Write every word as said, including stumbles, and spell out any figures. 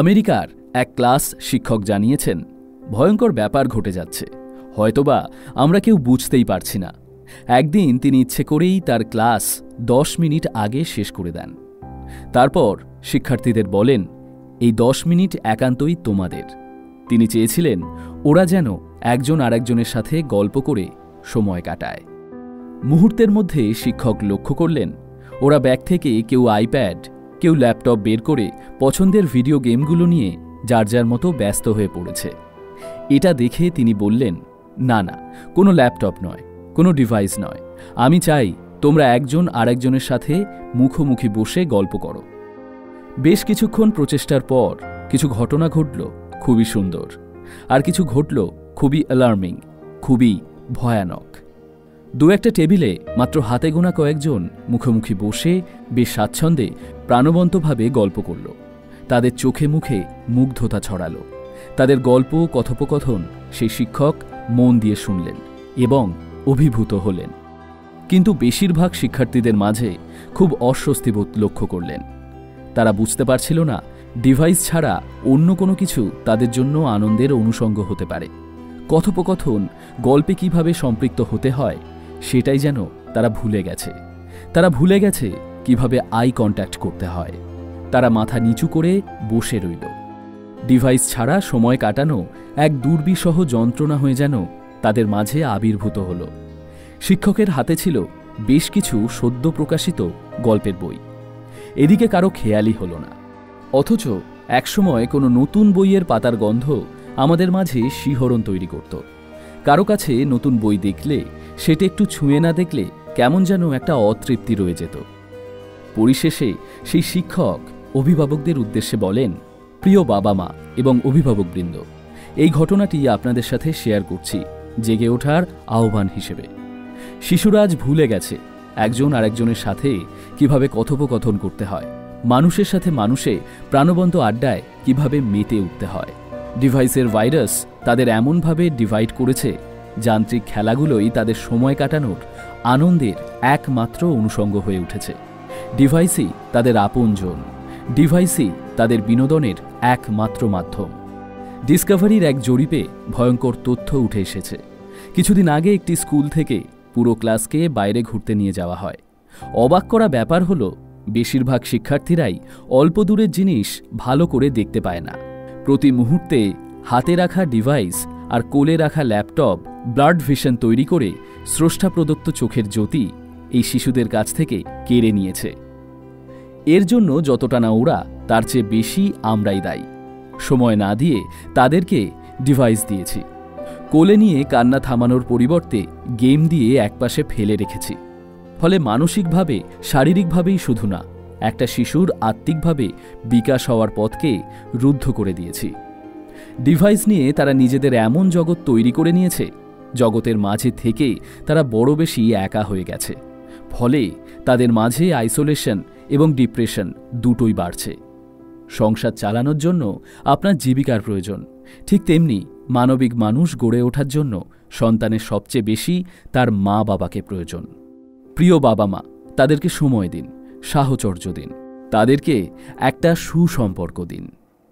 আমেরিকার এক ক্লাস শিক্ষক জানিয়েছেন, ভয়ঙ্কর ব্যাপার ঘটে যাচ্ছে, হয়তোবা আমরা কেউ বুঝতেই পারছি না। একদিন তিনি ইচ্ছে করেই তার ক্লাস দশ মিনিট আগে শেষ করে দেন। তারপর শিক্ষার্থীদের বলেন, এই দশ মিনিট একান্তই তোমাদের। তিনি চেয়েছিলেন ওরা যেন একজন আরেকজনের সাথে গল্প করে সময় কাটায়। মুহূর্তের মধ্যে শিক্ষক লক্ষ্য করলেন, ওরা ব্যাগ থেকে কেউ আইপ্যাড, কেউ ল্যাপটপ বের করে পছন্দের ভিডিও গেমগুলো নিয়ে যার যার মতো ব্যস্ত হয়ে পড়েছে। এটা দেখে তিনি বললেন, না না, কোনো ল্যাপটপ নয়, কোনো ডিভাইস নয়, আমি চাই তোমরা একজন আরেকজনের সাথে মুখোমুখি বসে গল্প করো। বেশ কিছুক্ষণ প্রচেষ্টার পর কিছু ঘটনা ঘটল খুবই সুন্দর, আর কিছু ঘটল খুবই অ্যালার্মিং, খুবই ভয়ানক। দু একটা টেবিলে মাত্র হাতে গোনা কয়েকজন মুখোমুখি বসে বেশ স্বাচ্ছন্দ্যে প্রাণবন্তভাবে গল্প করল। তাদের চোখে মুখে মুগ্ধতা ছড়াল। তাদের গল্প কথোপকথন সেই শিক্ষক মন দিয়ে শুনলেন এবং অভিভূত হলেন। কিন্তু বেশিরভাগ শিক্ষার্থীদের মাঝে খুব অস্বস্তিবোধ লক্ষ্য করলেন। তারা বুঝতে পারছিল না ডিভাইস ছাড়া অন্য কোনো কিছু তাদের জন্য আনন্দের অনুষঙ্গ হতে পারে। কথোপকথন, গল্পে কিভাবে সম্পৃক্ত হতে হয় সেটাই যেন তারা ভুলে গেছে। তারা ভুলে গেছে কিভাবে আই কন্ট্যাক্ট করতে হয়। তারা মাথা নিচু করে বসে রইল। ডিভাইস ছাড়া সময় কাটানো এক দুর্বিষহ যন্ত্রণা হয়ে যেন তাদের মাঝে আবির্ভূত হলো। শিক্ষকের হাতে ছিল বেশ কিছু সদ্য প্রকাশিত গল্পের বই। এদিকে কারো খেয়ালই হলো না, অথচ একসময় কোনো নতুন বইয়ের পাতার গন্ধ আমাদের মাঝে শিহরণ তৈরি করত। কারো কাছে নতুন বই দেখলে সেটা একটু ছুঁয়ে না দেখলে কেমন যেন একটা অতৃপ্তি রয়ে যেত। পরিশেষে সেই শিক্ষক অভিভাবকদের উদ্দেশ্যে বলেন, প্রিয় বাবা মা এবং অভিভাবকবৃন্দ, এই ঘটনাটি আপনাদের সাথে শেয়ার করছি জেগে ওঠার আহ্বান হিসেবে। শিশুরা আজ ভুলে গেছে একজন আরেকজনের সাথে কিভাবে কথোপকথন করতে হয়, মানুষের সাথে মানুষে প্রাণবন্ত আড্ডায় কিভাবে মেতে উঠতে হয়। ডিভাইসের ভাইরাস তাদের এমনভাবে ডিভাইড করেছে, যান্ত্রিক খেলাগুলোই তাদের সময় কাটানোর আনন্দের একমাত্র অনুষঙ্গ হয়ে উঠেছে। ডিভাইসই তাদের আপনজন, ডিভাইসই তাদের বিনোদনের একমাত্র মাধ্যম। ডিসকভারির এক জরিপে ভয়ঙ্কর তথ্য উঠে এসেছে। কিছুদিন আগে একটি স্কুল থেকে পুরো ক্লাসকে বাইরে ঘুরতে নিয়ে যাওয়া হয়। অবাক করা ব্যাপার হলো, বেশিরভাগ শিক্ষার্থীরাই অল্প দূরের জিনিস ভালো করে দেখতে পায় না। প্রতি মুহূর্তে হাতে রাখা ডিভাইস আর কোলে রাখা ল্যাপটপ ব্লাড ভিশন তৈরি করে স্রষ্টা প্রদত্ত চোখের জ্যোতি এই শিশুদের কাছ থেকে কেড়ে নিয়েছে। এর জন্য যতটা না ওরা, তার চেয়ে বেশি আমরাই দায়ী। সময় না দিয়ে তাদেরকে ডিভাইস দিয়েছি, কোলে নিয়ে কান্না থামানোর পরিবর্তে গেম দিয়ে একপাশে ফেলে রেখেছি। ফলে মানসিকভাবে, শারীরিকভাবেই শুধু না, একটা শিশুর আত্মিকভাবে বিকাশ হওয়ার পথকে রুদ্ধ করে দিয়েছি। ডিভাইস নিয়ে তারা নিজেদের এমন জগৎ তৈরি করে নিয়েছে, জগতের মাঝে থেকে তারা বড় বেশি একা হয়ে গেছে। ফলে তাদের মাঝে আইসোলেশন এবং ডিপ্রেশন দুটোই বাড়ছে। সংসার চালানোর জন্য আপনার জীবিকার প্রয়োজন, ঠিক তেমনি মানবিক মানুষ গড়ে ওঠার জন্য সন্তানের সবচেয়ে বেশি তার মা বাবাকে প্রয়োজন। প্রিয় বাবা মা, তাদেরকে সময় দিন, সাহচর্য দিন, তাদেরকে একটা সুসম্পর্ক দিন।